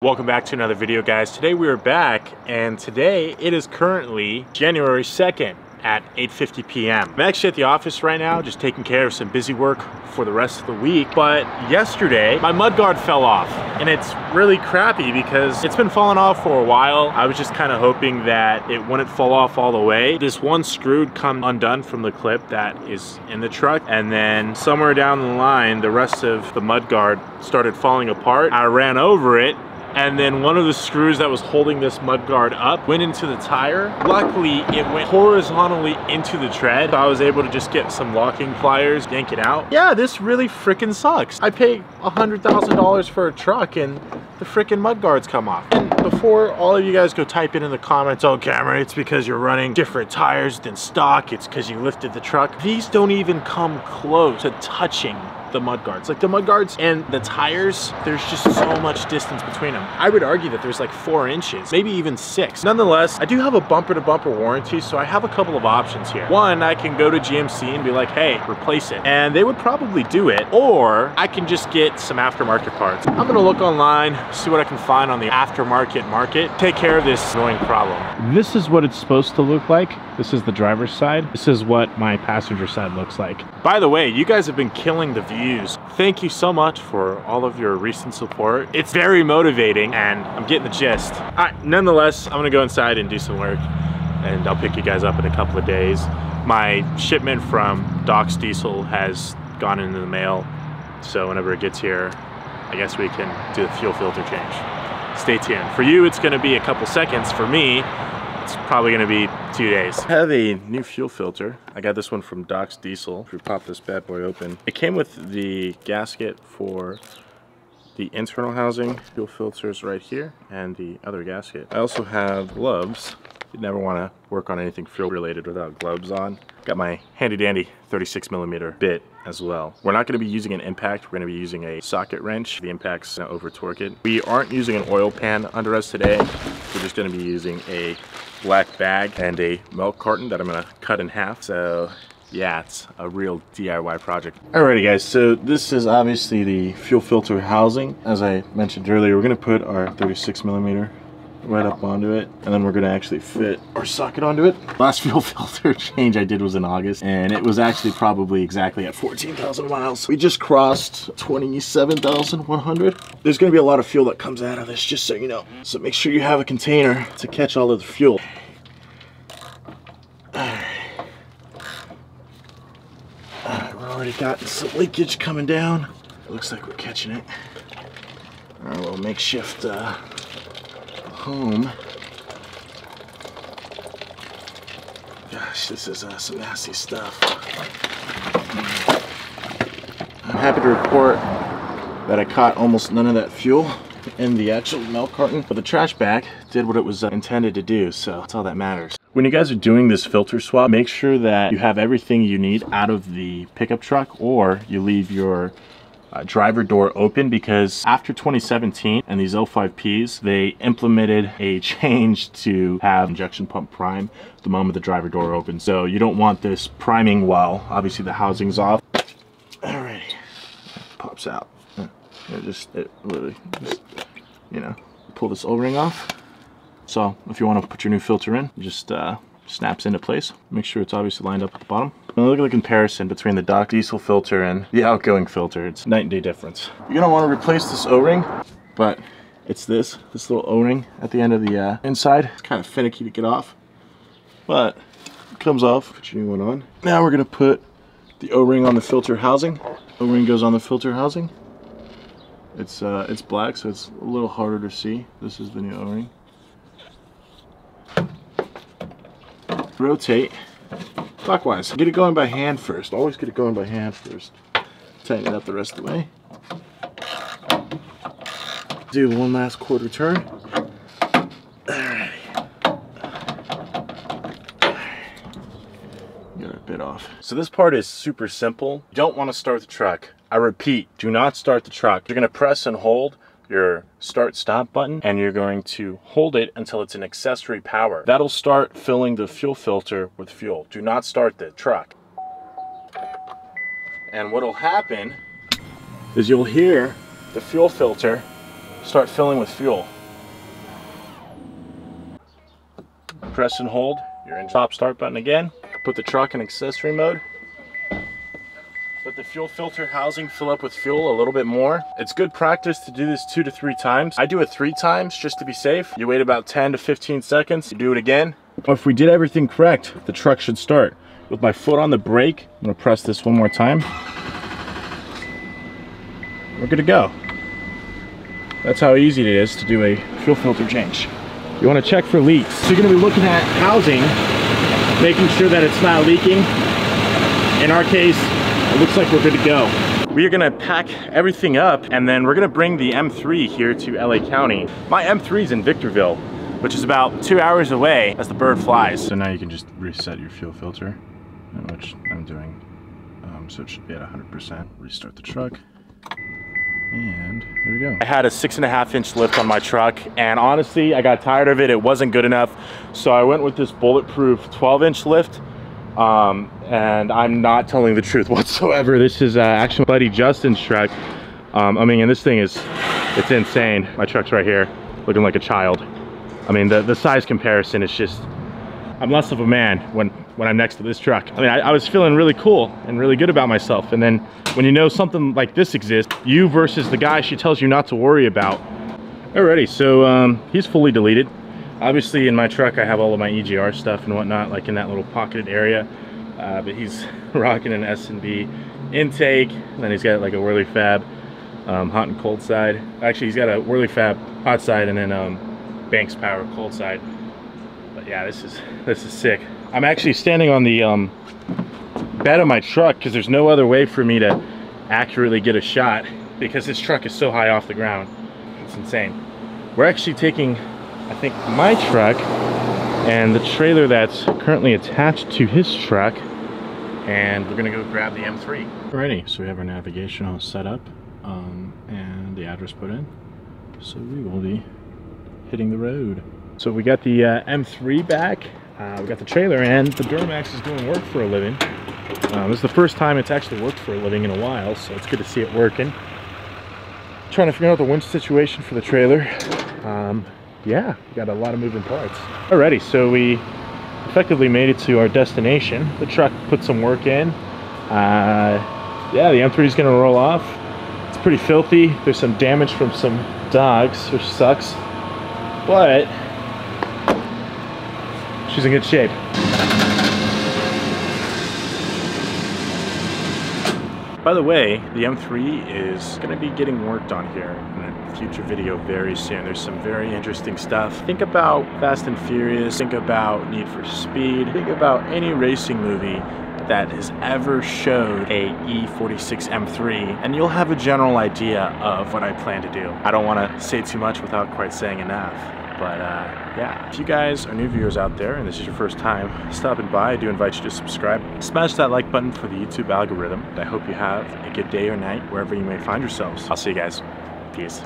Welcome back to another video, guys. Today we are back, and today it is currently January 2nd at 8:50 p.m. I'm actually at the office right now, just taking care of some busy work for the rest of the week. But yesterday, my mudguard fell off, and it's really crappy because it's been falling off for a while. I was just kind of hoping that it wouldn't fall off all the way. This one screw come undone from the clip that is in the truck, and then somewhere down the line, the rest of the mudguard started falling apart. I ran over it, and then one of the screws that was holding this mudguard up went into the tire. Luckily, it went horizontally into the tread, so I was able to just get some locking pliers, yank it out. Yeah, this really freaking sucks. I paid $100,000 for a truck and the freaking mudguards come off. And before all of you guys go type in the comments, oh Cameron, it's because you're running different tires than stock, it's because you lifted the truck. These don't even come close to touching the mudguards. Like, the mudguards and the tires, there's just so much distance between them. I would argue that there's like 4 inches, maybe even 6. Nonetheless, I do have a bumper-to-bumper warranty, so I have a couple of options here. One, I can go to GMC and be like, hey, replace it. And they would probably do it, or I can just get some aftermarket parts. I'm gonna look online, see what I can find on the aftermarket market, take care of this annoying problem. This is what it's supposed to look like. This is the driver's side. This is what my passenger side looks like. By the way, you guys have been killing the view. Thank you so much for all of your recent support. It's very motivating, and I'm getting the gist. All right, nonetheless, I'm gonna go inside and do some work, and I'll pick you guys up in a couple of days. My shipment from Doc's Diesel has gone into the mail, so whenever it gets here, I guess we can do the fuel filter change. Stay tuned. For you, it's gonna be a couple seconds. For me, it's probably gonna be 2 days. I have a new fuel filter. I got this one from Doc's Diesel. If we pop this bad boy open, it came with the gasket for the internal housing. Fuel filters right here, and the other gasket. I also have gloves. You'd never wanna work on anything fuel related without gloves on. Got my handy dandy 36 millimeter bit as well. We're not gonna be using an impact, we're gonna be using a socket wrench. The impact's gonna over torque it. We aren't using an oil pan under us today. We're just gonna be using a black bag and a milk carton that I'm gonna cut in half. So yeah, it's a real DIY project. Alrighty guys, so this is obviously the fuel filter housing. As I mentioned earlier, we're gonna put our 36 millimeter right up onto it, and then we're gonna actually fit our socket onto it. Last fuel filter change I did was in August, and it was actually probably exactly at 14,000 miles. We just crossed 27,100. There's gonna be a lot of fuel that comes out of this, just so you know. So make sure you have a container to catch all of the fuel. All right, we're already got some leakage coming down. It looks like we're catching it. Our little makeshift home. Gosh, this is some nasty stuff. I'm happy to report that I caught almost none of that fuel in the actual milk carton, but the trash bag did what it was intended to do, so that's all that matters. When you guys are doing this filter swap, make sure that you have everything you need out of the pickup truck, or you leave your driver door open, because after 2017 and these L5Ps, they implemented a change to have injection pump prime the moment the driver door opens. So you don't want this priming while obviously the housing's off. All right, it pops out. It literally just, you know, pull this O-ring off. So if you want to put your new filter in, just snaps into place. Make sure it's obviously lined up at the bottom. Now look at the comparison between the Doc's Diesel filter and the outgoing filter. It's night and day difference. You're gonna want to replace this O-ring, but it's this little O-ring at the end of the inside. It's kind of finicky to get off, but it comes off. Put your new one on. Now we're gonna put the O-ring on the filter housing. O-ring goes on the filter housing. It's black, so it's a little harder to see. This is the new O-ring. Rotate clockwise. Get it going by hand first. Always get it going by hand first. Tighten it up the rest of the way. Do one last quarter turn. Alright. Got a bit off. So this part is super simple. You don't want to start the truck. I repeat, do not start the truck. You're going to press and hold your start stop button, and you're going to hold it until it's an accessory power. That'll start filling the fuel filter with fuel. Do not start the truck. And what'll happen is you'll hear the fuel filter start filling with fuel. Press and hold your top start button again. Put the truck in accessory mode. Let the fuel filter housing fill up with fuel a little bit more. It's good practice to do this 2 to 3 times. I do it 3 times just to be safe. You wait about 10 to 15 seconds, you do it again. But if we did everything correct, the truck should start. With my foot on the brake, I'm gonna press this one more time. We're good to go. That's how easy it is to do a fuel filter change. You want to check for leaks. So you're going to be looking at housing, making sure that it's not leaking. In our case, it looks like we're good to go. We are going to pack everything up and then we're going to bring the M3 here to LA County. My M3 is in Victorville, which is about 2 hours away as the bird flies. So now you can just reset your fuel filter, which I'm doing. So it should be at 100%. Restart the truck. And there we go. I had a 6.5-inch lift on my truck, and honestly, I got tired of it. It wasn't good enough, so I went with this bulletproof 12-inch lift. And I'm not telling the truth whatsoever. This is actually my buddy Justin's truck. I mean, and this thing it's insane. My truck's right here, looking like a child. I mean, the size comparison is just. I'm less of a man when I'm next to this truck. I mean, I was feeling really cool and really good about myself. And then when you know something like this exists, you versus the guy she tells you not to worry about. Alrighty, so he's fully deleted. Obviously in my truck, I have all of my EGR stuff and whatnot, like in that little pocketed area. But he's rocking an S&B intake. And then he's got like a Wehrli Fab hot and cold side. Actually, he's got a Wehrli Fab hot side and then Banks Power cold side. But yeah, this is sick. I'm actually standing on the bed of my truck because there's no other way for me to accurately get a shot because this truck is so high off the ground. It's insane. We're actually taking, I think, my truck and the trailer that's currently attached to his truck, and we're gonna go grab the M3. Alrighty, so we have our navigation all set up and the address put in. So we will be hitting the road. So we got the M3 back, we got the trailer in. The Duramax is doing work for a living. This is the first time it's actually worked for a living in a while, so it's good to see it working. Trying to figure out the winch situation for the trailer. Yeah, we got a lot of moving parts. Alrighty, so we effectively made it to our destination. The truck put some work in. Yeah, the M3 is gonna roll off. It's pretty filthy. There's some damage from some dogs, which sucks, but she's in good shape. By the way, the M3 is going to be getting worked on here in a future video very soon. There's some very interesting stuff. Think about Fast and Furious, think about Need for Speed, think about any racing movie that has ever showed a E46 M3, and you'll have a general idea of what I plan to do. I don't want to say too much without quite saying enough, but yeah. If you guys are new viewers out there and this is your first time stopping by, I do invite you to subscribe. Smash that like button for the YouTube algorithm. I hope you have a good day or night wherever you may find yourselves. I'll see you guys. Peace.